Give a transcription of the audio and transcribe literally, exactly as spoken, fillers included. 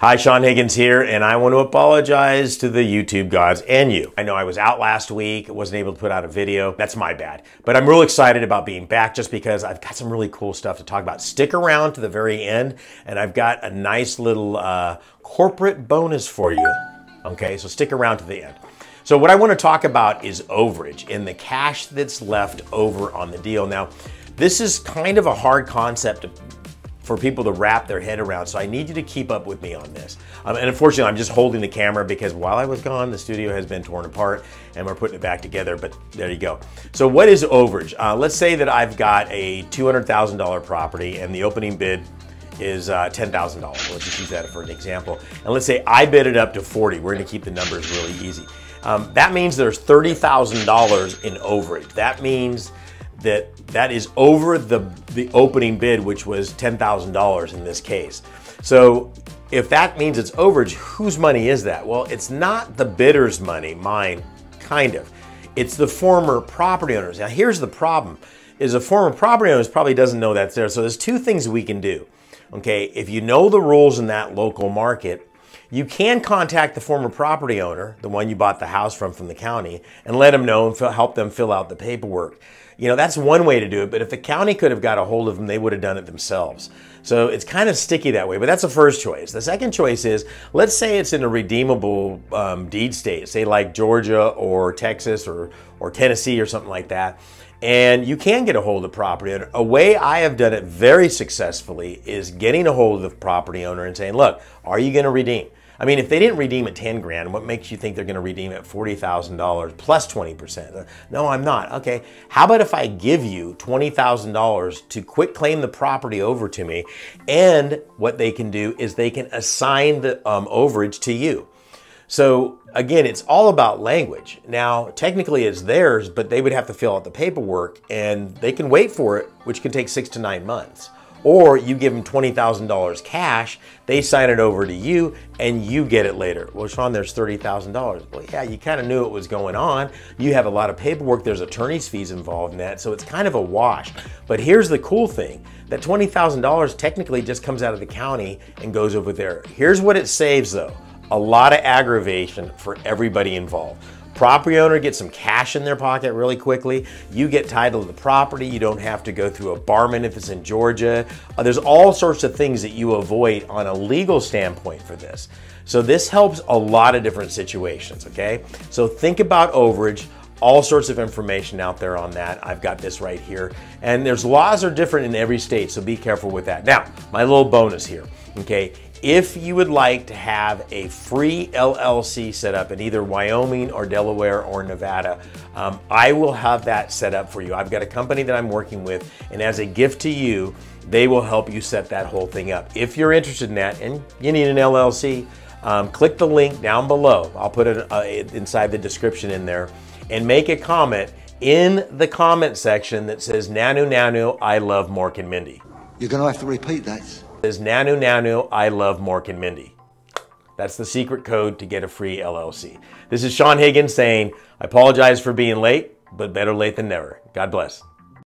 Hi, Saen Higgins here, and I want to apologize to the YouTube gods and you. I know I was out last week, wasn't able to put out a video. That's my bad. But I'm real excited about being back just because I've got some really cool stuff to talk about. Stick around to the very end, and I've got a nice little uh, corporate bonus for you. Okay, so stick around to the end. So what I want to talk about is overage and the cash that's left over on the deal. Now, this is kind of a hard concept to for people to wrap their head around. So I need you to keep up with me on this. Um, and unfortunately, I'm just holding the camera because while I was gone, the studio has been torn apart and we're putting it back together, but there you go. So what is overage? Uh, let's say that I've got a two hundred thousand dollar property and the opening bid is uh, ten thousand dollars. Let's just use that for an example. And let's say I bid it up to forty. We're gonna keep the numbers really easy. Um, that means there's thirty thousand dollars in overage. That means that that is over the, the opening bid, which was ten thousand dollars in this case. So if that means it's overage, whose money is that? Well, it's not the bidder's money, mine, kind of. It's the former property owner's. Now here's the problem, is a former property owner probably doesn't know that's there. So there's two things we can do, okay? If you know the rules in that local market, you can contact the former property owner, the one you bought the house from from the county, and let them know and help them fill out the paperwork. You know, that's one way to do it, but if the county could have got a hold of them, they would have done it themselves. So it's kind of sticky that way, but that's the first choice. The second choice is, let's say it's in a redeemable um, deed state, say like Georgia or Texas or, or Tennessee or something like that, and you can get a hold of the property owner. A way I have done it very successfully is getting a hold of the property owner and saying, look, are you gonna redeem? I mean, if they didn't redeem at ten grand, what makes you think they're gonna redeem at forty thousand dollars plus twenty percent? No, I'm not. Okay, how about if I give you twenty thousand dollars to quit claim the property over to me, and what they can do is they can assign the um, overage to you. So again, it's all about language. Now, technically it's theirs, but they would have to fill out the paperwork and they can wait for it, which can take six to nine months. Or you give them twenty thousand dollars cash, they sign it over to you, and you get it later. Well, Saen, there's thirty thousand dollars. Well, yeah, you kind of knew it was going on. You have a lot of paperwork. There's attorney's fees involved in that, so it's kind of a wash. But here's the cool thing. That twenty thousand dollars technically just comes out of the county and goes over there. Here's what it saves, though. A lot of aggravation for everybody involved. Property owner gets some cash in their pocket really quickly. You get title of the property. You don't have to go through a barman if it's in Georgia. Uh, there's all sorts of things that you avoid on a legal standpoint for this. So this helps a lot of different situations, okay? So think about overage, all sorts of information out there on that. I've got this right here. And there's laws are different in every state, so be careful with that. Now, my little bonus here, okay? If you would like to have a free L L C set up in either Wyoming or Delaware or Nevada, um, I will have that set up for you. I've got a company that I'm working with, and as a gift to you, they will help you set that whole thing up. If you're interested in that and you need an L L C, um, click the link down below. I'll put it uh, inside the description in there, and make a comment in the comment section that says, Nanu Nanu, I love Mork and Mindy. You're gonna have to repeat that. Is Nanu Nanu, I love Mork and Mindy. That's the secret code to get a free L L C. This is Saen Higgins saying, I apologize for being late, but better late than never. God bless.